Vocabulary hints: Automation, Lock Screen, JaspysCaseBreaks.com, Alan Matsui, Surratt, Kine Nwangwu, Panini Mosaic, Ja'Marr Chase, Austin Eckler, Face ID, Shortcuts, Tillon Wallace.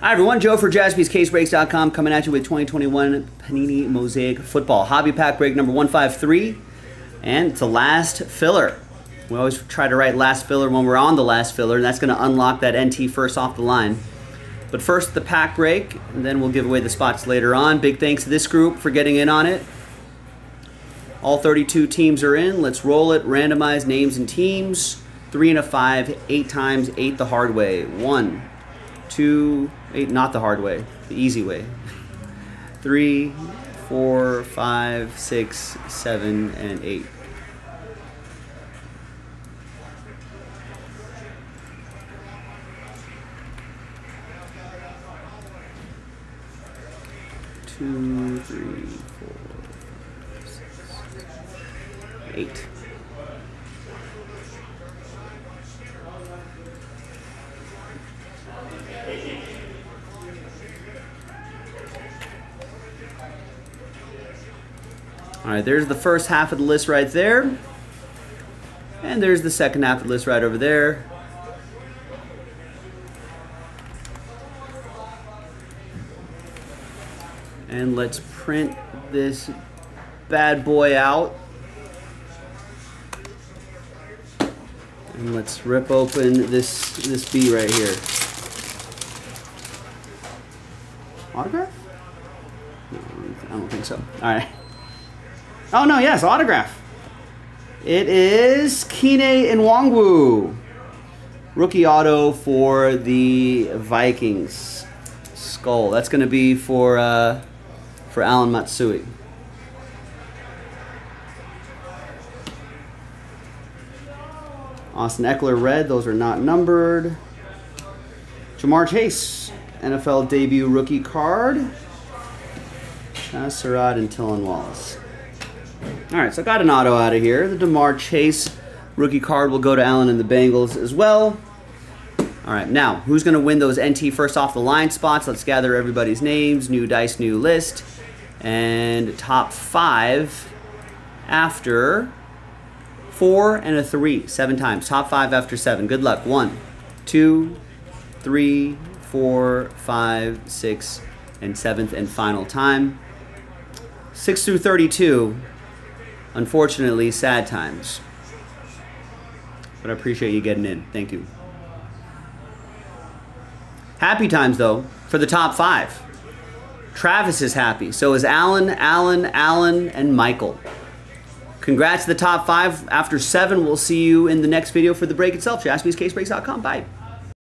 Hi everyone, Joe for JaspysCaseBreaks.com coming at you with 2021 Panini Mosaic Football Hobby Pack Break number 153, and it's the last filler. We always try to write last filler when we're on the last filler, and that's going to unlock that NT first off the line. But first the pack break, and then we'll give away the spots later on. Big thanks to this group for getting in on it. All 32 teams are in. Let's roll it, randomize names and teams. 3 and a 5, 8 times, 8 the hard way. 1, 2, 8, not the hard way, the easy way. 3, 4, 5, 6, 7, and 8. Two, three, four, five, six, 8. All right, there's the first half of the list right there. And there's the second half of the list right over there. And let's print this bad boy out. And let's rip open this B right here. Autograph? No, I don't think so. All right. Oh no, yes, autograph. It is Kine Nwangwu. Rookie auto for the Vikings. Skull. That's going to be for Alan Matsui. Austin Eckler red. Those are not numbered. Ja'Marr Chase. NFL debut rookie card. Surratt and Tillon Wallace. All right, so I got an auto out of here. The Ja'Marr Chase rookie card will go to Allen and the Bengals as well. All right, now, who's going to win those NT first off the line spots? Let's gather everybody's names, new dice, new list, and top 5 after 4 and a 3, 7 times. Top 5 after 7. Good luck. 1, 2, 3, 4, 5, 6, and 7th and final time. 6 through 32. Unfortunately, sad times. But I appreciate you getting in. Thank you. Happy times, though, for the top 5. Travis is happy. So is Alan, Alan, and Michael. Congrats to the top 5. After 7, we'll see you in the next video for the break itself. JaspysCaseBreaks.com. Bye.